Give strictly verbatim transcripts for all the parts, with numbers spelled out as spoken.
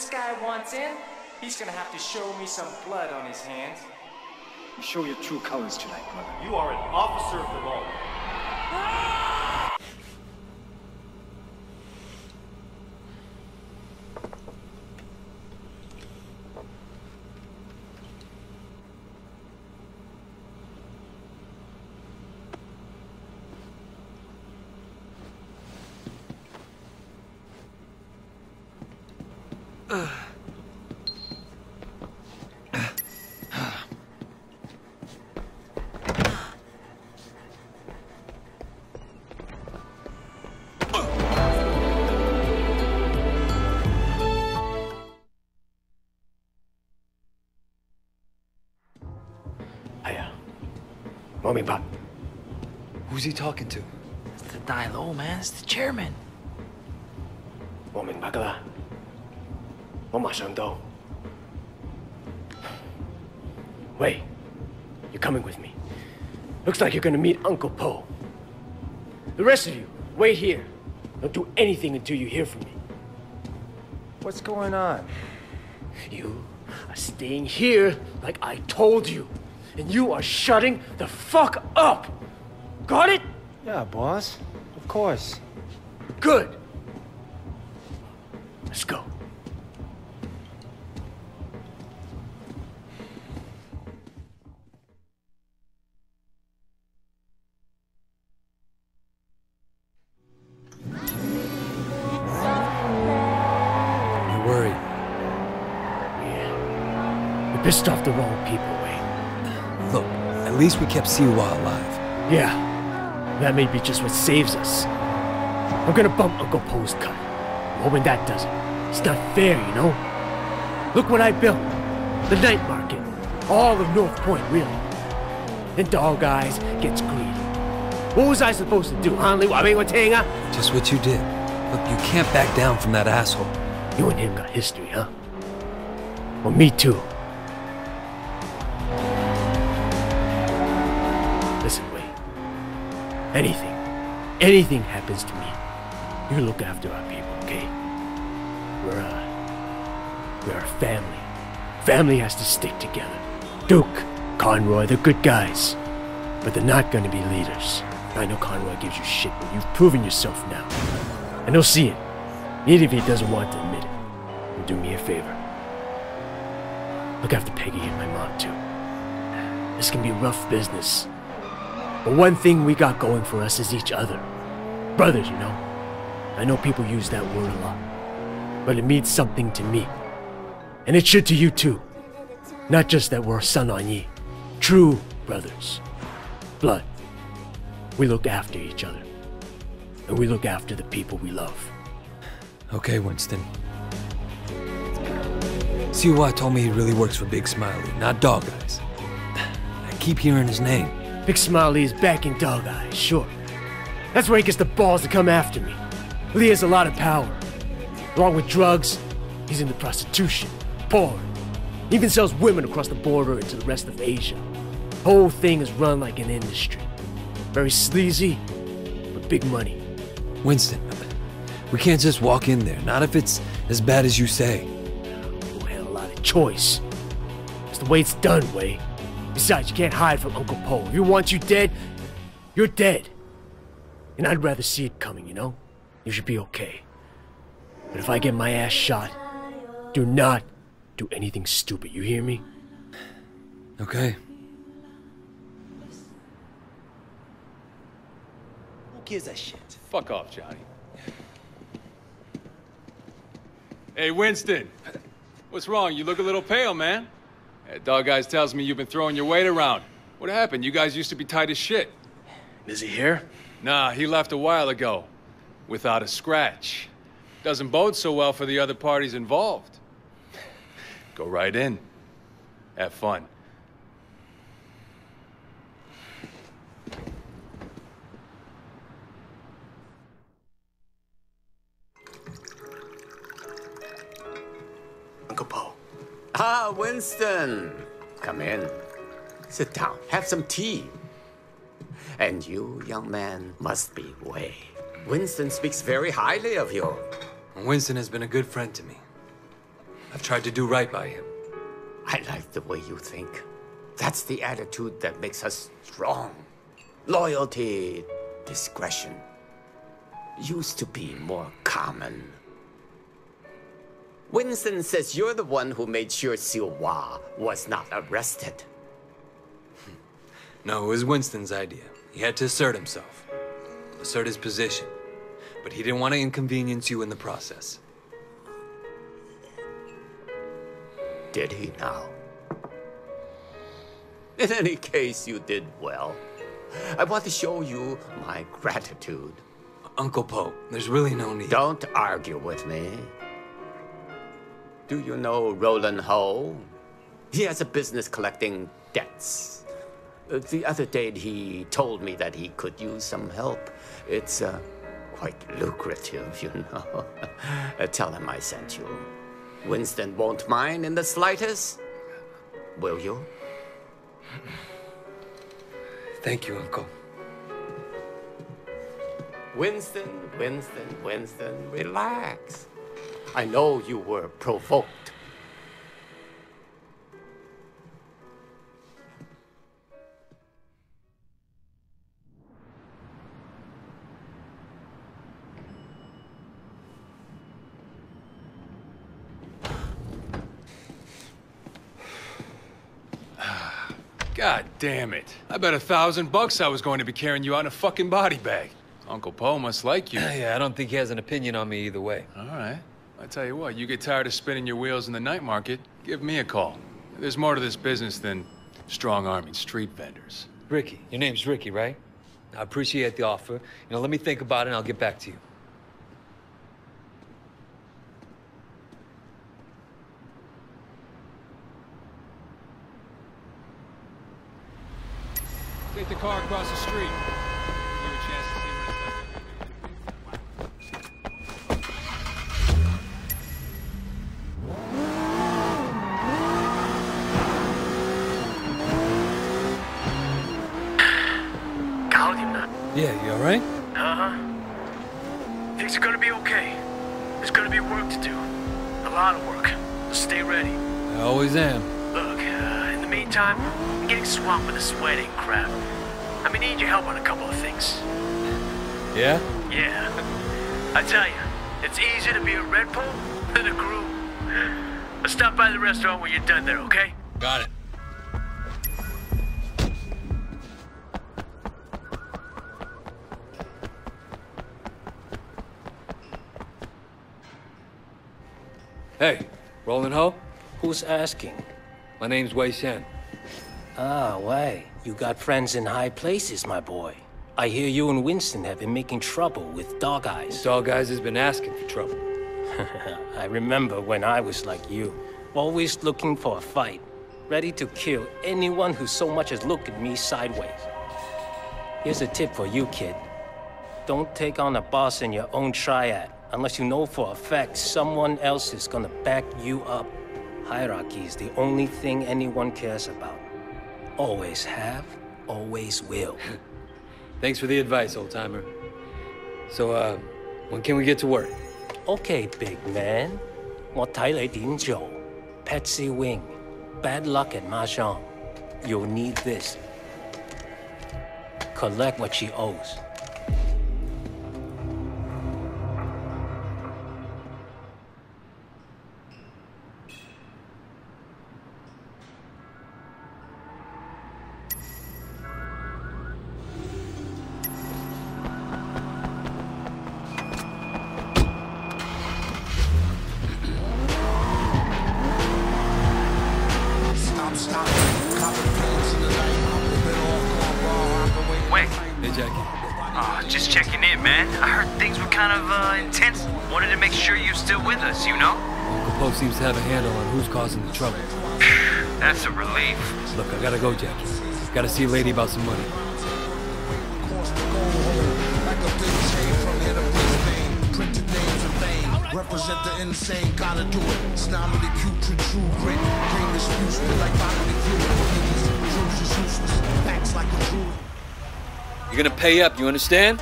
this guy wants in, he's gonna have to show me some blood on his hands. You show your true colors tonight, brother. You are an officer of the law. Ah! Mommy, Pop. Who's he talking to? It's the Dai Lo, man. It's the chairman. Wait, you're coming with me. Looks like you're gonna meet Uncle Po. The rest of you, wait here. Don't do anything until you hear from me. What's going on? You are staying here like I told you. And you are shutting the fuck up! Got it? Yeah, boss. Of course. Good. Let's go. You're worried. Yeah. You pissed off the wrong people. At least we kept Siu Wa alive. Yeah, that may be just what saves us. I'm gonna bump Uncle Po's cut. I'm hoping that does it. It's not fair, you know? Look what I built. The night market. All of North Point, really. Then Dog Eyes gets greedy. What was I supposed to do, Hanli Wabe Watenga? Just what you did. Look, you can't back down from that asshole. You and him got history, huh? Well, me too. Anything, anything happens to me, you look after our people, okay? We're a, we're a family. Family has to stick together. Duke, Conroy, they're good guys, but they're not gonna be leaders. I know Conroy gives you shit, but you've proven yourself now. And he'll see it, even if he doesn't want to admit it. Well, do me a favor. Look after Peggy and my mom too. This can be rough business. But one thing we got going for us is each other. Brothers, you know. I know people use that word a lot. But it means something to me. And it should to you too. Not just that we're Sun On Yee. True brothers. Blood. We look after each other. And we look after the people we love. Okay, Winston. Siu Wa told me he really works for Big Smile Lee, not Dog Eyes. I keep hearing his name. Big Smile Lee is back in Dog Eyes, sure. That's where he gets the balls to come after me. Lee has a lot of power. Along with drugs, he's into prostitution, porn. He even sells women across the border into the rest of Asia. The whole thing is run like an industry. Very sleazy, but big money. Winston, we can't just walk in there, not if it's as bad as you say. We had a lot of choice. That's the way it's done, Wei. Besides, you can't hide from Uncle Po. If he wants you dead, you're dead. And I'd rather see it coming, you know? You should be okay. But if I get my ass shot, do not do anything stupid, you hear me? Okay. Who gives a shit? Fuck off, Johnny. Hey, Winston. What's wrong? You look a little pale, man. That Dog Eyes tells me you've been throwing your weight around. What happened? You guys used to be tight as shit. Is he here? Nah, he left a while ago. Without a scratch. Doesn't bode so well for the other parties involved. Go right in. Have fun. Uncle Po. Ah, Winston! Come in. Sit down. Have some tea. And you, young man, must be Wei. Winston speaks very highly of you. Winston has been a good friend to me. I've tried to do right by him. I like the way you think. That's the attitude that makes us strong. Loyalty, discretion. Used to be more common. Winston says you're the one who made sure Siu Wa was not arrested. No, it was Winston's idea. He had to assert himself, assert his position. But he didn't want to inconvenience you in the process. Did he now? In any case, you did well. I want to show you my gratitude. Uncle Po, there's really no need. Don't argue with me. Do you know Roland Ho? He has a business collecting debts. The other day, he told me that he could use some help. It's uh, quite lucrative, you know. Tell him I sent you. Winston won't mind in the slightest. Will you? Thank you, Uncle. Winston, Winston, Winston, relax. I know you were provoked. God damn it. I bet a thousand bucks I was going to be carrying you out in a fucking body bag. Uncle Po must like you. Yeah, I don't think he has an opinion on me either way. All right. I tell you what, you get tired of spinning your wheels in the night market, give me a call. There's more to this business than strong-arming street vendors. Ricky, your name's Ricky, right? I appreciate the offer. You know, let me think about it and I'll get back to you. Take the car across the street. Yeah, you all right? Uh-huh. Things are gonna be okay. There's gonna be work to do. A lot of work. So stay ready. I always am. Look, uh, in the meantime, I'm getting swamped with this wedding crap. I'm gonna need your help on a couple of things. Yeah? Yeah. I tell you, it's easier to be a Red Pole than a groom. But stop by the restaurant when you're done there, okay? Got it. Hey, Roland Ho? Who's asking? My name's Wei Shen. Ah, Wei. You got friends in high places, my boy. I hear you and Winston have been making trouble with Dog Eyes. Dog Eyes has been asking for trouble. I remember when I was like you. Always looking for a fight. Ready to kill anyone who so much as looked at me sideways. Here's a tip for you, kid. Don't take on a boss in your own triad. Unless you know for a fact someone else is gonna back you up. Hierarchy is the only thing anyone cares about. Always have, always will. Thanks for the advice, old-timer. So, uh, when can we get to work? Okay, big man. Mo Tai Lei Ding Zhou, Petsy Wing, Bad Luck at Mahjong. You'll need this. Collect what she owes. Gotta see a lady about some money. Represent the insane, gotta do it. Snobby the cute, true, great. Game is useless, like bottom the cute. Useless, facts like a jewel. You're gonna pay up, you understand?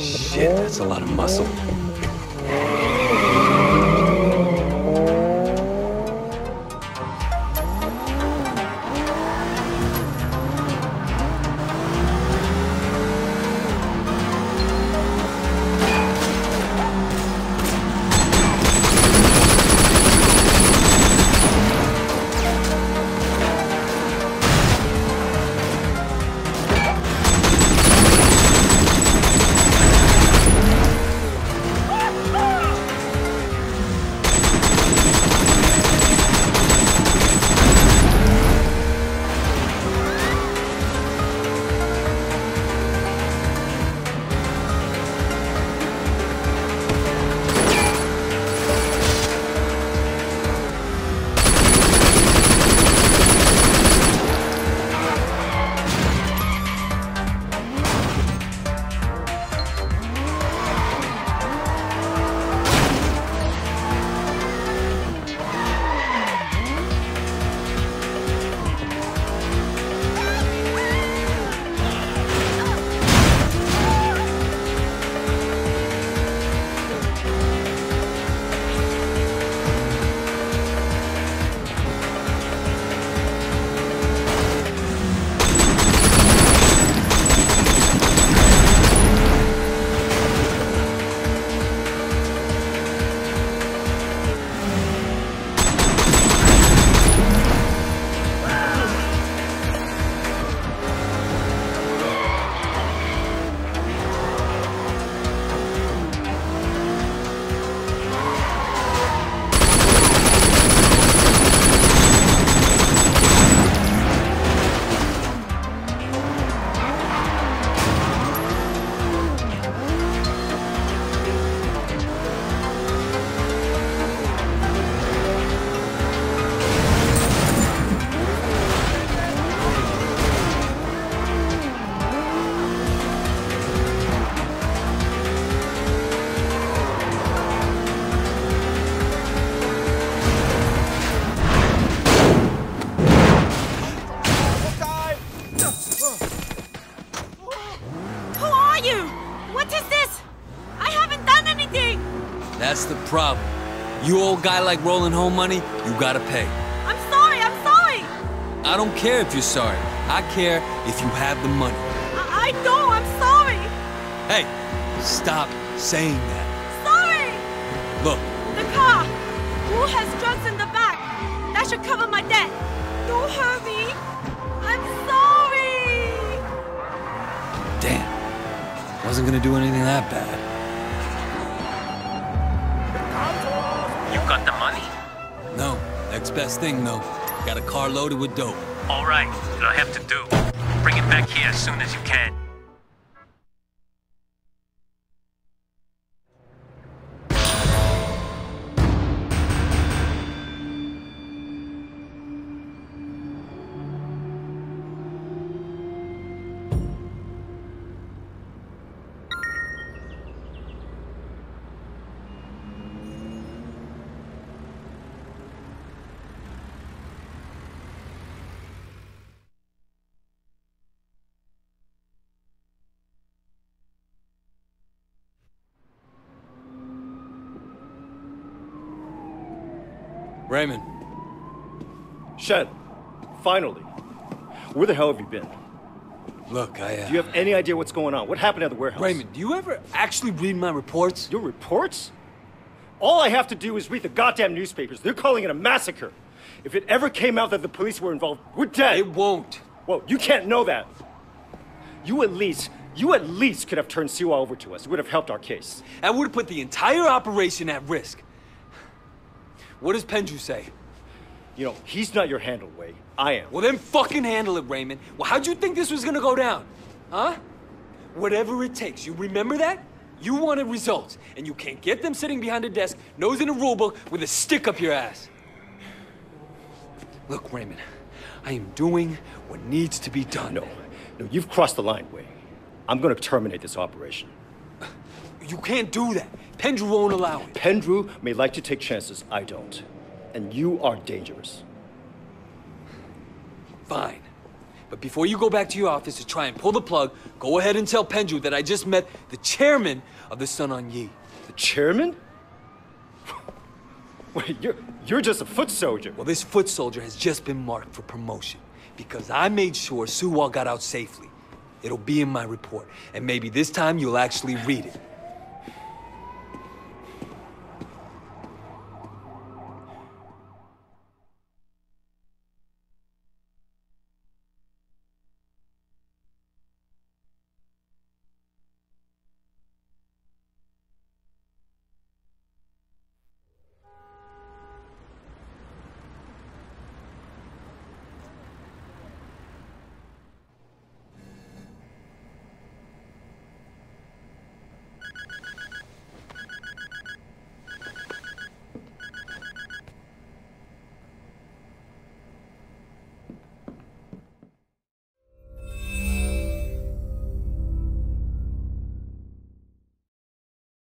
Shit, that's a lot of muscle. problem. You old guy like Roland Ho money, you gotta pay. I'm sorry, I'm sorry. I don't care if you're sorry. I care if you have the money. I, I don't, I'm sorry. Hey, stop saying that. Sorry. Look. The car. Who has drugs in the back? That should cover my debt. Don't hurt me. I'm sorry. Damn. Wasn't gonna do anything that bad. Got the money? No. Next best thing, though. Got a car loaded with dope. All right. It'll have to do. Bring it back here as soon as you can. Raymond. Shen, finally. Where the hell have you been? Look, I... Uh... Do you have any idea what's going on? What happened at the warehouse? Raymond, do you ever actually read my reports? Your reports? All I have to do is read the goddamn newspapers. They're calling it a massacre. If it ever came out that the police were involved, we're dead. It won't. Whoa, you can't know that. You at least... You at least could have turned Siu Wa over to us. It would have helped our case. That would have put the entire operation at risk. What does Pendrew say? You know, he's not your handle, Wei. I am. Well, then fucking handle it, Raymond. Well, how'd you think this was gonna go down? Huh? Whatever it takes. You remember that? You wanted results, and you can't get them sitting behind a desk, nose in a rule book, with a stick up your ass. Look, Raymond, I am doing what needs to be done. No, no, you've crossed the line, Wei. I'm gonna terminate this operation. You can't do that. Pendrew won't allow it. Pendrew may like to take chances. I don't. And you are dangerous. Fine. But before you go back to your office to try and pull the plug, go ahead and tell Pendrew that I just met the chairman of the Sun On Yee. The chairman? Wait, you're, you're just a foot soldier. Well, this foot soldier has just been marked for promotion because I made sure Siu Wa got out safely. It'll be in my report. And maybe this time you'll actually read it.